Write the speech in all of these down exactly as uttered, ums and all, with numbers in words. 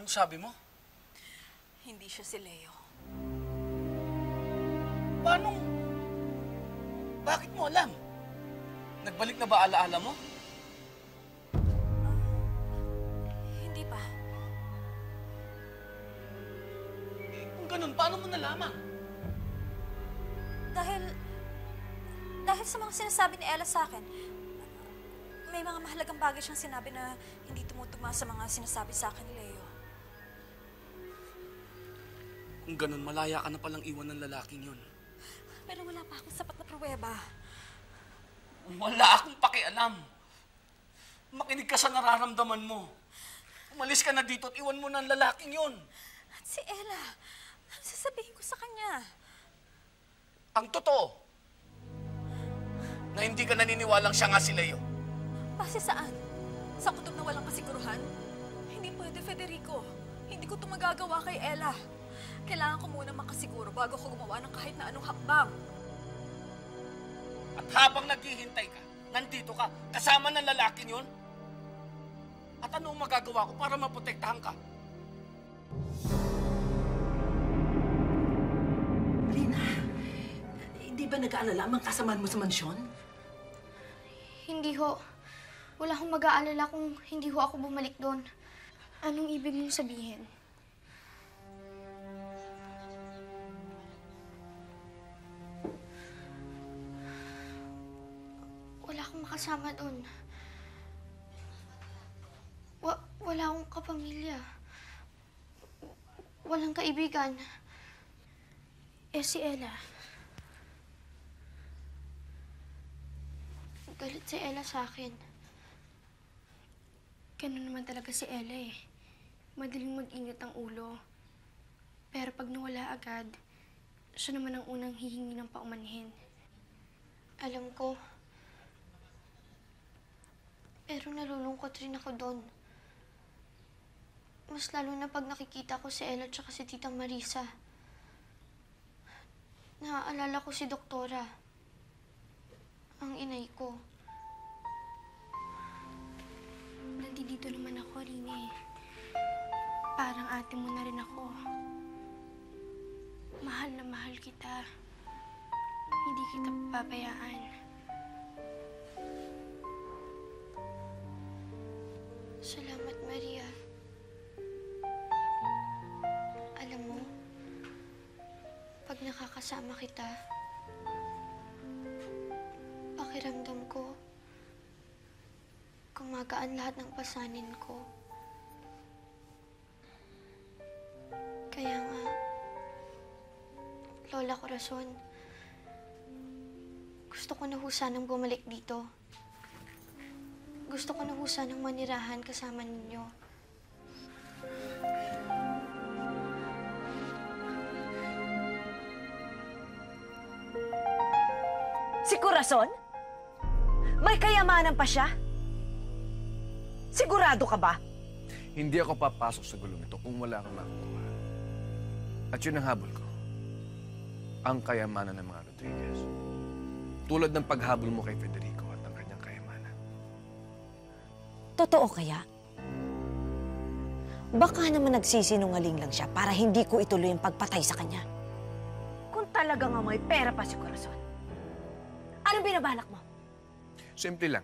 Anong sabi mo? Hindi siya si Leo. Paano? Bakit mo alam? Nagbalik na ba alaala mo? Hindi pa. Kung ganun, paano mo nalaman? Dahil... Dahil sa mga sinasabi ni Ella sa akin, may mga mahalagang bagay siyang sinabi na hindi tumutugma sa mga sinasabi sa akin ni Leo. Kung ganun, malaya ka na palang iwan ng lalaking yun. Pero wala pa akong sapat na pruweba. Wala akong pakialam. Makinig ka sa nararamdaman mo. Umalis ka na dito at iwan mo na ang lalaking yun. At si Ella, ano sasabihin ko sa kanya? Ang totoo, na hindi ka naniniwalang siya nga si Leo. Base saan? Sa kutob na walang kasiguruhan? Hindi pwede, Federico. Hindi ko ito magagawa kay Ella. Kailangan ko muna makasiguro bago ko gumawa ng kahit na anong hakbang. At habang naghihintay ka, nandito ka, kasama ng lalaking yun? At anong magagawa ko para maprotektahan ka? Lina, hindi ba nag-aalala ang kasamaan mo sa mansyon? Hindi ho. Wala akong mag-aalala kung hindi ho ako bumalik doon. Anong ibig mong sabihin? Wala akong makasama doon. Wa wala akong kapamilya. Walang kaibigan. Eh si Ella. Galit si Ella sa akin. Ganun naman talaga si Ella eh. Madaling mag-ingat ang ulo. Pero pag nawala agad, siya naman ang unang hihingi ng paumanhin. Alam ko, pero nalulungkot rin ako doon. Mas lalo na pag nakikita ko si Ella at si Tita Marisa. Naaalala ko si Doktora, ang inay ko. Nandito naman ako, Rine. Parang ate mo na rin ako. Mahal na mahal kita. Hindi kita papabayaan. Salamat, Maria. Alam mo, pag nakakasama kita, pakiramdam ko, gumagaan lahat ng pasanin ko. Kaya nga, Lola Corazon, gusto ko na ho sanang bumalik dito. Gusto ko na ho sanang manirahan kasama ninyo. Si Corazon? May kayamanan pa siya? Sigurado ka ba? Hindi ako papasok sa gulong ito kung wala kang makukuha. At yun ang habol ko. Ang kayamanan ng mga Rodriguez. Tulad ng paghabol mo kay Federico. Totoo kaya? Baka naman nagsisinungaling lang siya para hindi ko ituloy ang pagpatay sa kanya. Kung talaga nga may pera pa si Corazon, anong binabalak mo? Simple lang.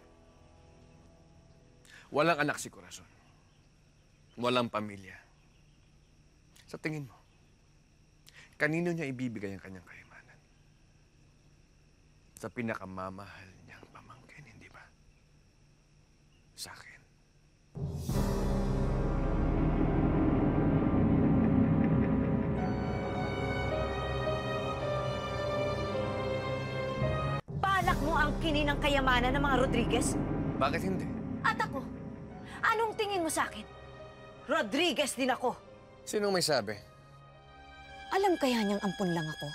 Walang anak si Corazon. Walang pamilya. Sa tingin mo, kanino niya ibibigay ang kanyang kayamanan? Sa pinakamamahal niyang pamangkin, hindi ba? Sa akin. Balak mo ang kinin ng kayamanan ng mga Rodriguez? Bakit hindi? At ako? Anong tingin mo sa akin? Rodriguez din ako. Sino may sabi? Alam kaya niyang ampun lang ako?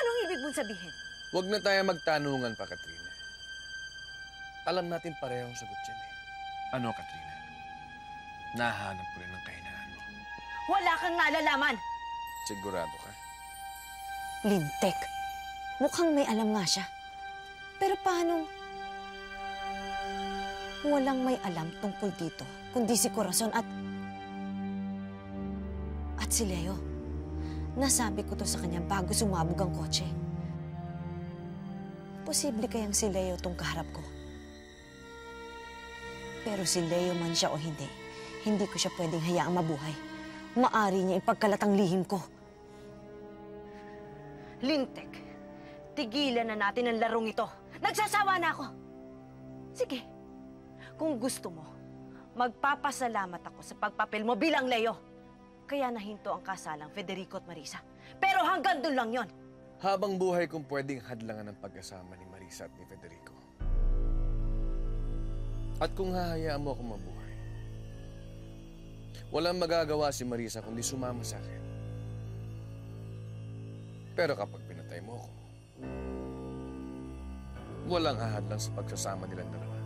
Anong ibig mong sabihin? Huwag na tayo magtanungan pa, Katrina. Alam natin parehong sagot yan eh. Ano, Katrina? Nahanap ko rin ang kahinaan mo. Wala kang nalalaman! Sigurado ka? Lintek, mukhang may alam nga siya. Pero paano? Walang may alam tungkol dito, kundi si Corazon at... si Leo. Nasabi ko to sa kanya bago sumabog ang kotse. Posible kayang si Leo tong kaharap ko. Pero si Leo man siya o hindi, hindi ko siya pwedeng hayaang mabuhay. Maari niya ipagkalat ang lihim ko. Lintek, tigilan na natin ang larong ito. Nagsasawa na ako. Sige, kung gusto mo, magpapasalamat ako sa pagpapel mo bilang Leo. Kaya nahinto ang kasalang Federico at Marisa. Pero hanggang doon lang yon. Habang buhay kung pwedeng hadlangan ang pagkasama ni Marisa at ni Federico. At kung hahayaan mo akong mabuhay, walang magagawa si Marisa kundi sumama sa akin. Pero kapag pinatay mo ako, walang hahadlang sa pagsasama nilang dalawa.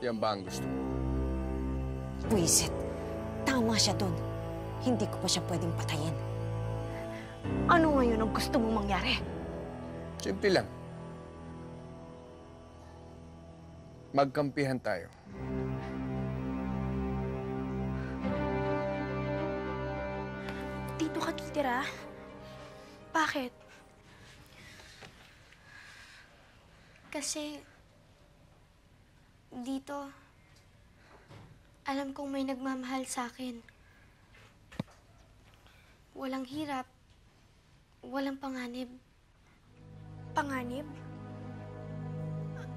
Yan ba ang gusto mo? Buisit, tama siya dun. Hindi ko pa siya pwedeng patayin. Ano ngayon ang gusto mong mangyari? Simple lang. Magkampihan tayo. Dito ka titira? Bakit? Kasi dito, alam kong may nagmamahal sa akin. Walang hirap, walang panganib. Panganib?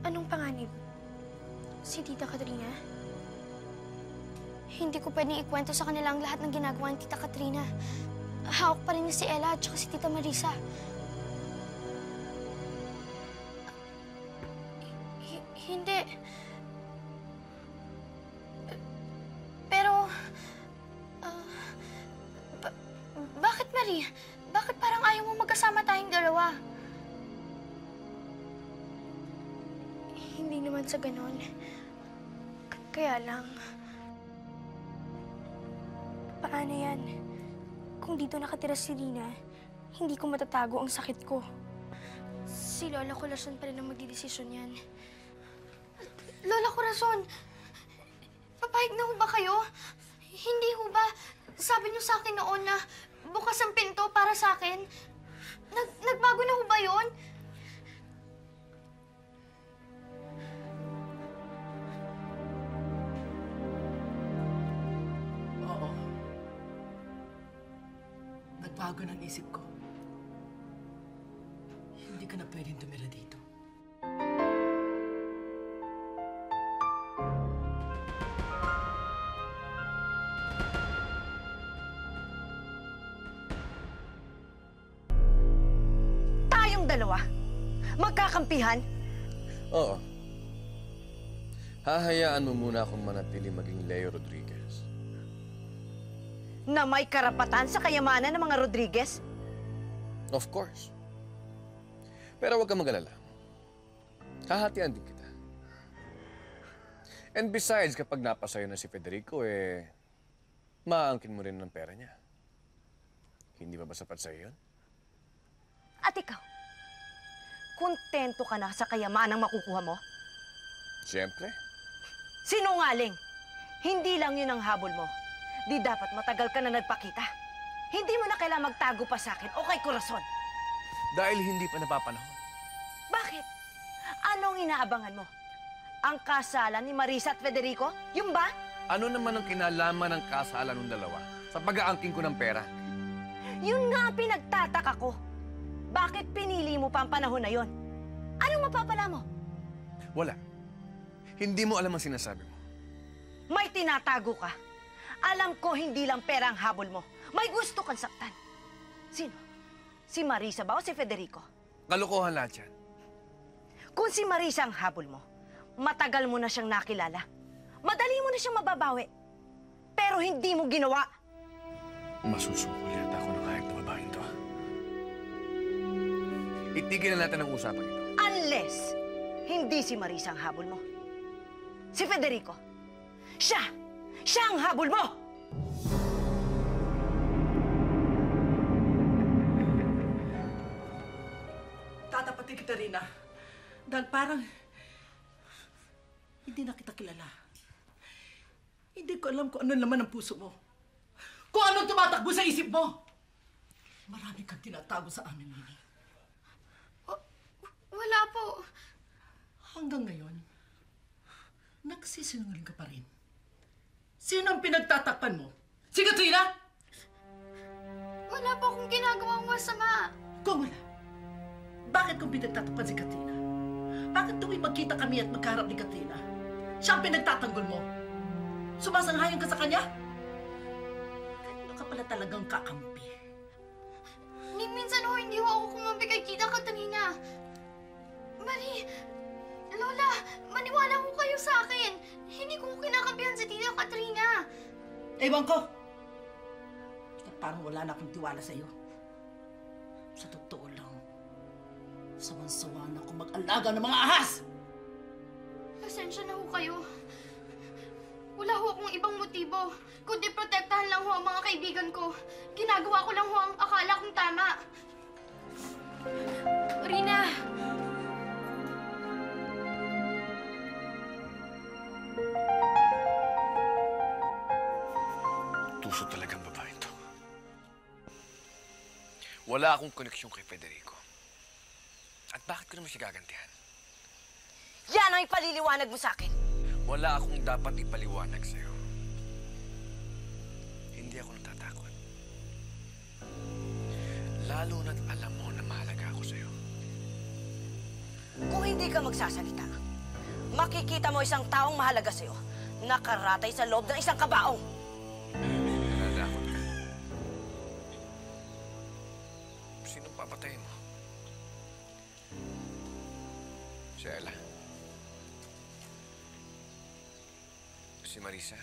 Anong panganib? Si Tita Katrina? Hindi ko pwedeng ikwento sa kanila ang lahat ng ginagawa ni Tita Katrina. Hawak pa rin niya si Ella at saka si Tita Marisa. H-hindi. Pero Uh, ba bakit, Marie? Bakit parang ayaw mo magkasama tayong dalawa? Hindi naman sa ganon. Kaya lang, paano yan? Kung dito nakatira si Rina, hindi ko matatago ang sakit ko. Si Lola Corazon pa rin ang magdidesisyon yan. Lola Corazon, papayag na ho ba kayo? Hindi ho ba? Sabi niyo sa akin noon na bukas ang pinto para sa akin. Nag nagbago na ho ba yun? Bago ng isip ko. Hindi ka na pwedeng tumira dito. Tayong dalawa? Magkakampihan? Oo. Hahayaan mo muna akong manatili maging Leo Rodriguez. Na may karapatan sa kayamanan ng mga Rodriguez? Of course. Pero huwag kang mag-alala. Hahatian din kita. And besides, kapag napasayo na si Federico, eh, maaangkin mo rin ng pera niya. Hindi ba ba sapat sa'yo yun? At ikaw, kontento ka na sa kayamanang makukuha mo? Siyempre. Sinungaling! Hindi lang yun ang habol mo. Di dapat matagal ka na nagpakita. Hindi mo na kailangang magtago pa sa akin o kay Corazon. Dahil hindi pa napapanahon. Bakit? Anong inaabangan mo? Ang kasalan ni Marisa at Federico? Yun ba? Ano naman ang kinalaman ng kasalan ng dalawa sa pag-aangkin ko ng pera? Yun nga ang pinagtataka ko. Bakit pinili mo pa ang panahon na yun? Anong mapapala mo? Wala. Hindi mo alam ang sinasabi mo. May tinatago ka. Alam ko hindi lang pera ang habol mo. May gusto kang saktan. Sino? Si Marisa ba o si Federico? Kalokohan lahat yan. Kung si Marisa ang habol mo, matagal mo na siyang nakilala. Madali mo na siyang mababawi. Pero hindi mo ginawa. Masusuko yata ako ng kahit na babae ito. Itigil na natin ang usapan ito. Unless, hindi si Marisa ang habol mo. Si Federico. Siya! Siya ang habol mo! Tatapatin kita, Rina. Dahil parang hindi na kita kilala. Hindi ko alam kung ano naman ang puso mo. Kung anong tumatakbo sa isip mo! Marami kang tinatago sa amin, Mimi. Wala po. Hanggang ngayon, nagsisinungaling ka pa rin. Sino ang pinagtatakpan mo? Si Katrina? Wala po akong ginagawang masama. Kung wala, bakit kung pinagtatakpan si Katrina? Bakit tuwing magkita kami at magkaharap ni Katrina, siya ang pinagtatanggol mo? Sumasanghayon ka sa kanya? Kanino ka pala talagang kakampi? Ni minsan ho, hindi ho ako kumampi kay Tita Katrina. Mali, Lola, maniwala ko kayo sa akin. Hindi ko kinakampihan si Tita Katrina. Ewan ko. At parang wala na akong tiwala sa'yo. Sa totoo lang, sawan-sawa na akong mag-alaga ng mga ahas! Pasensya na ho kayo. Wala ho akong ibang motibo, kundi protektahan lang ho ang mga kaibigan ko. Ginagawa ko lang ho ang akala kong tama. Rina! Tuso talagang babae ito. Wala akong koneksyon kay Federico. At bakit ko naman siya gagantihan? Yan ang ipaliliwanag mo sa akin! Wala akong dapat ipaliwanag sa'yo. Hindi ako natatakot. Lalo na't alam mo na mahalaga ako sa'yo. Kung hindi ka magsasalita, makikita mo isang taong mahalaga sa'yo na nakaratay sa loob ng isang kabaong. Natatakot ka. Sinong papatayin mo? Si Ella. Si Marisa,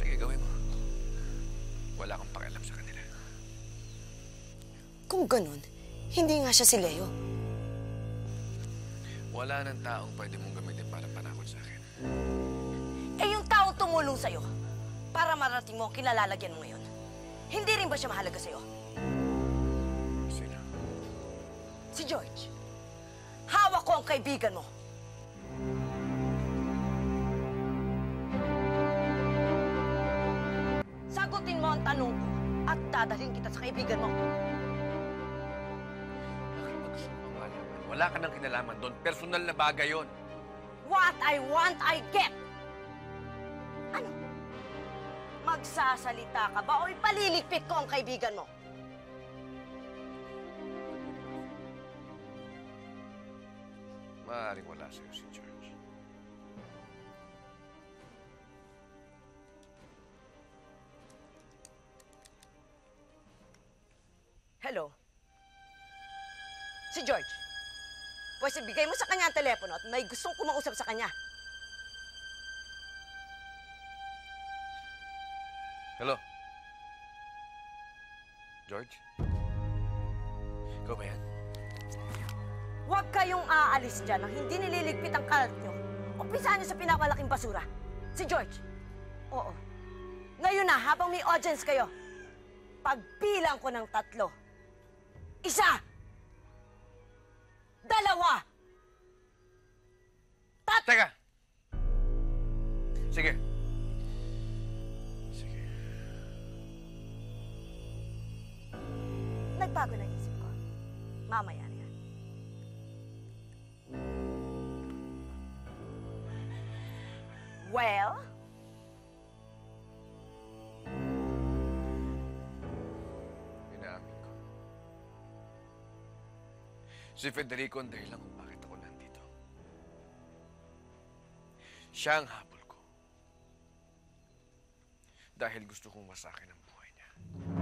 tagagawin mo. Wala akong pakialam sa kanila. Kung ganun, hindi nga siya si Leo. Wala nang taong pwede mong gamitin para panakot sa akin. Eh yung taong tumulong sa'yo para marating mo ang kinalalagyan mo ngayon, hindi rin ba siya mahalaga sa'yo? Sino? Si George. Hawak ko ang kaibigan mo. Sagutin mo ang tanong ko at dadalhin kita sa kaibigan mo. Wala ka nang kinalaman doon. Personal na bagay yon. What I want, I get! Ano? Magsasalita ka ba o ipaliligpit ko ang kaibigan mo? Maaaring wala sa'yo si George. Hello? Si George. Pwes ibigay mo sa kanya ang telepono at may gustong kumausap sa kanya. Hello? George? Ikaw ba yan? Huwag kayong aalis dyan nang hindi nililigpit ang kalat nyo. Umpisahan nyo sa pinapalaking basura. Si George. Oo. Ngayon na, habang may audience kayo, pagbilang ko ng tatlo. Isa! Dalawa! Tat... Teka! Sige. Sige. Nagbago na isip ko. Mamaya na yan. Well? Si Federico ang dahilan kung bakit ako nandito. Siya ang habol ko. Dahil gusto kong wasakin ang buhay niya.